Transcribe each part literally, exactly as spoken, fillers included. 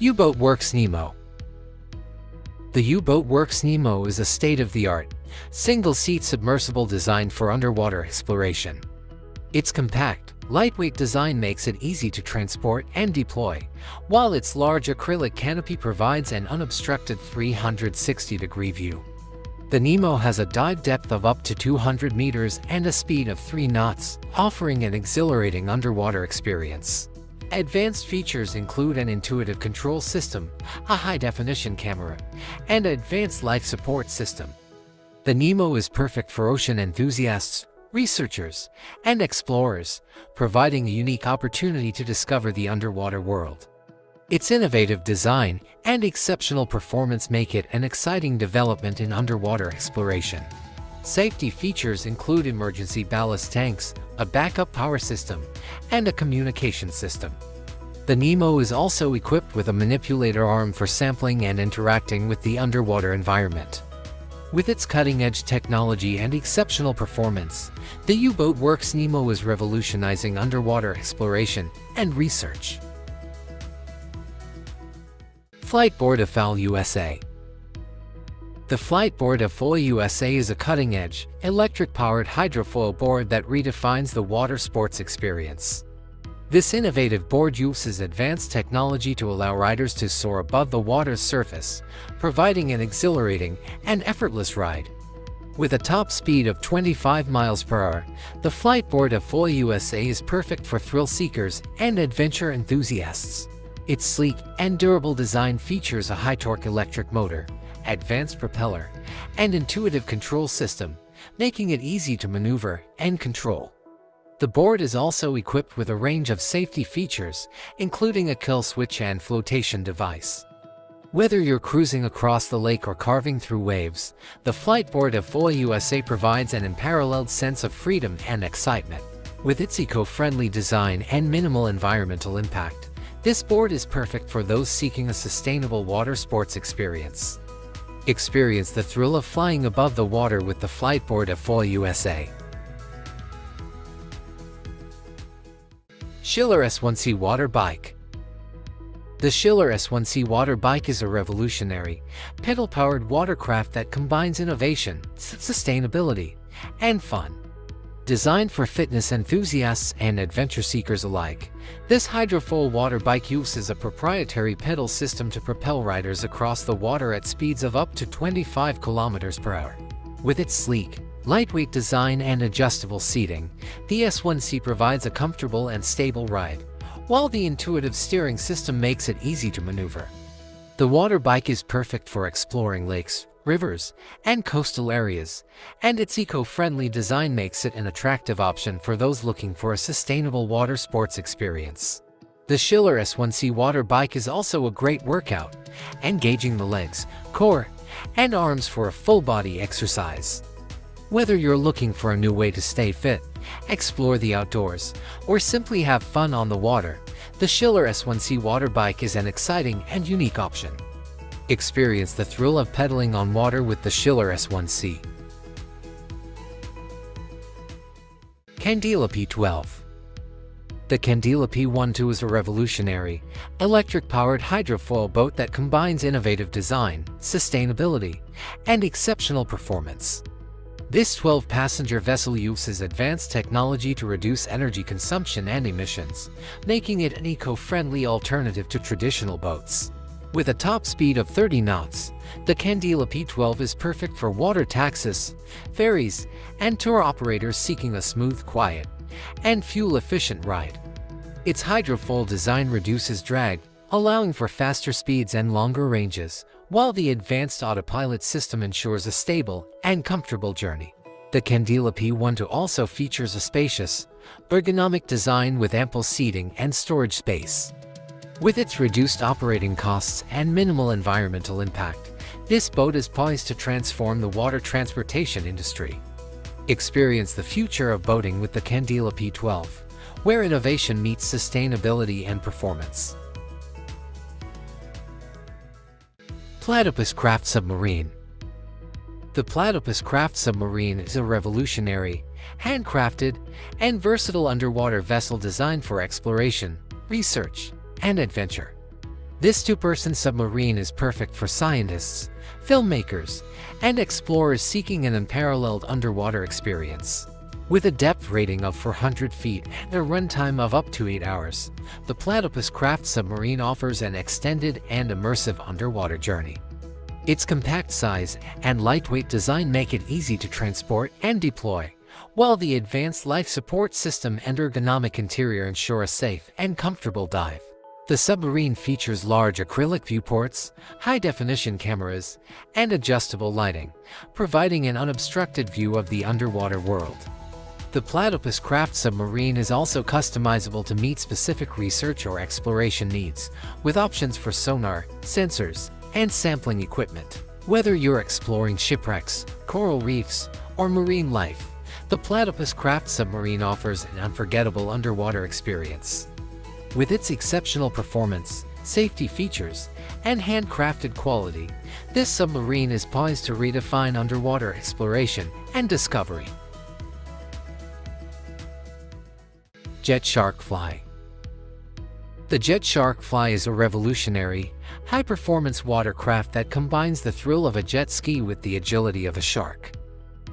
U-Boat Worx Nemo. The U-Boat Worx Nemo is a state-of-the-art, single-seat submersible designed for underwater exploration. Its compact, lightweight design makes it easy to transport and deploy, while its large acrylic canopy provides an unobstructed three hundred sixty degree view. The Nemo has a dive depth of up to two hundred meters and a speed of three knots, offering an exhilarating underwater experience. Advanced features include an intuitive control system, a high-definition camera, and an advanced life support system. The Nemo is perfect for ocean enthusiasts, researchers, and explorers, providing a unique opportunity to discover the underwater world. Its innovative design and exceptional performance make it an exciting development in underwater exploration. Safety features include emergency ballast tanks, a backup power system, and a communication system. The Nemo is also equipped with a manipulator arm for sampling and interacting with the underwater environment. With its cutting-edge technology and exceptional performance, the U-Boat Worx Nemo is revolutionizing underwater exploration and research. Fliteboard eFoil U S A. The Fliteboard eFoil U S A is a cutting-edge, electric-powered hydrofoil board that redefines the water sports experience. This innovative board uses advanced technology to allow riders to soar above the water's surface, providing an exhilarating and effortless ride. With a top speed of twenty-five miles per hour, the Fliteboard eFoil U S A is perfect for thrill-seekers and adventure enthusiasts. Its sleek and durable design features a high-torque electric motor, advanced propeller, and intuitive control system, making it easy to maneuver and control. The board is also equipped with a range of safety features, including a kill switch and flotation device. Whether you're cruising across the lake or carving through waves, the Fliteboard eFoil U S A provides an unparalleled sense of freedom and excitement. With its eco-friendly design and minimal environmental impact, this board is perfect for those seeking a sustainable water sports experience. Experience the thrill of flying above the water with the Fliteboard eFoil U S A. Schiller S one C Water Bike. The Schiller S one C Water Bike is a revolutionary, pedal-powered watercraft that combines innovation, sustainability, and fun. Designed for fitness enthusiasts and adventure seekers alike, this hydrofoil water bike uses a proprietary pedal system to propel riders across the water at speeds of up to twenty-five kilometers per hour. With its sleek, lightweight design and adjustable seating, the S one C provides a comfortable and stable ride, while the intuitive steering system makes it easy to maneuver. The water bike is perfect for exploring lakes, rivers, and coastal areas, and its eco-friendly design makes it an attractive option for those looking for a sustainable water sports experience. The Schiller S one C water bike is also a great workout, engaging the legs, core, and arms for a full-body exercise. Whether you're looking for a new way to stay fit, explore the outdoors, or simply have fun on the water, the Schiller S one C water bike is an exciting and unique option. Experience the thrill of pedaling on water with the Schiller S one C. Candela P twelve. The Candela P twelve is a revolutionary, electric-powered hydrofoil boat that combines innovative design, sustainability, and exceptional performance. This twelve passenger vessel uses advanced technology to reduce energy consumption and emissions, making it an eco-friendly alternative to traditional boats. With a top speed of thirty knots, the Candela P twelve is perfect for water taxis, ferries, and tour operators seeking a smooth, quiet, and fuel-efficient ride. Its hydrofoil design reduces drag, allowing for faster speeds and longer ranges, while the advanced autopilot system ensures a stable and comfortable journey. The Candela P twelve also features a spacious, ergonomic design with ample seating and storage space. With its reduced operating costs and minimal environmental impact, this boat is poised to transform the water transportation industry. Experience the future of boating with the Candela P twelve, where innovation meets sustainability and performance. Platypus Craft Submarine. The Platypus Craft Submarine is a revolutionary, handcrafted, and versatile underwater vessel designed for exploration, research, and adventure. This two-person submarine is perfect for scientists, filmmakers, and explorers seeking an unparalleled underwater experience. With a depth rating of four hundred feet and a runtime of up to eight hours, the Platypus Craft Submarine offers an extended and immersive underwater journey. Its compact size and lightweight design make it easy to transport and deploy, while the advanced life support system and ergonomic interior ensure a safe and comfortable dive. The submarine features large acrylic viewports, high-definition cameras, and adjustable lighting, providing an unobstructed view of the underwater world. The Platypus Craft Submarine is also customizable to meet specific research or exploration needs, with options for sonar, sensors, and sampling equipment. Whether you're exploring shipwrecks, coral reefs, or marine life, the Platypus Craft Submarine offers an unforgettable underwater experience. With its exceptional performance, safety features, and handcrafted quality, this submarine is poised to redefine underwater exploration and discovery. Jet Shark Fly. The Jet Shark Fly is a revolutionary, high-performance watercraft that combines the thrill of a jet ski with the agility of a shark.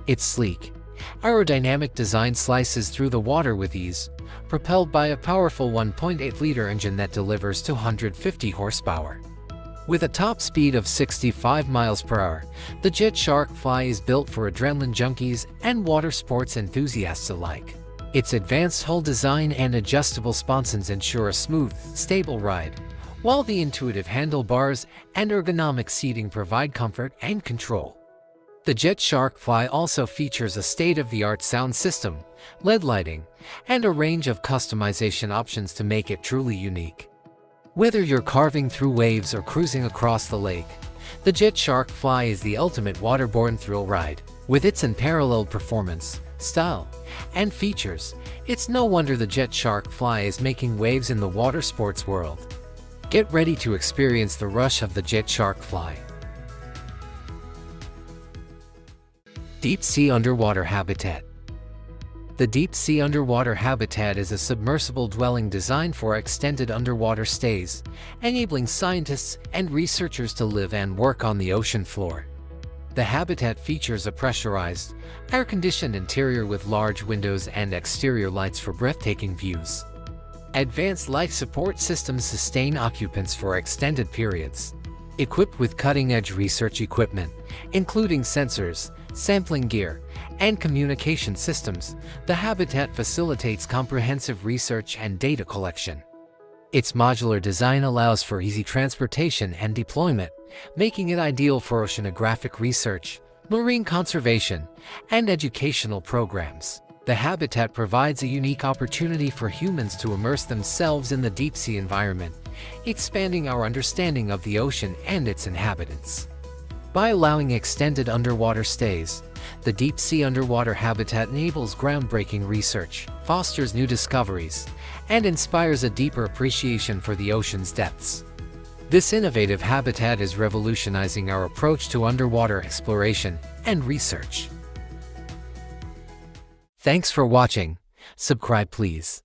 Its sleek, aerodynamic design slices through the water with ease, propelled by a powerful one point eight liter engine that delivers two hundred fifty horsepower. With a top speed of sixty-five miles per hour, the Jet Shark Fly is built for adrenaline junkies and water sports enthusiasts alike. Its advanced hull design and adjustable sponsons ensure a smooth, stable ride, while the intuitive handlebars and ergonomic seating provide comfort and control. The Jet Shark Fly also features a state-of-the-art sound system, L E D lighting, and a range of customization options to make it truly unique. Whether you're carving through waves or cruising across the lake, the Jet Shark Fly is the ultimate waterborne thrill ride. With its unparalleled performance, style, and features, it's no wonder the Jet Shark Fly is making waves in the water sports world. Get ready to experience the rush of the Jet Shark Fly. Deep-sea underwater habitat. The deep-sea underwater habitat is a submersible dwelling designed for extended underwater stays, enabling scientists and researchers to live and work on the ocean floor. The habitat features a pressurized, air-conditioned interior with large windows and exterior lights for breathtaking views. Advanced life support systems sustain occupants for extended periods. Equipped with cutting-edge research equipment, including sensors, sampling gear, and communication systems, the habitat facilitates comprehensive research and data collection. Its modular design allows for easy transportation and deployment, making it ideal for oceanographic research, marine conservation, and educational programs. The habitat provides a unique opportunity for humans to immerse themselves in the deep-sea environment, expanding our understanding of the ocean and its inhabitants. By allowing extended underwater stays, the deep-sea underwater habitat enables groundbreaking research, fosters new discoveries, and inspires a deeper appreciation for the ocean's depths. This innovative habitat is revolutionizing our approach to underwater exploration and research. Thanks for watching. Subscribe, please.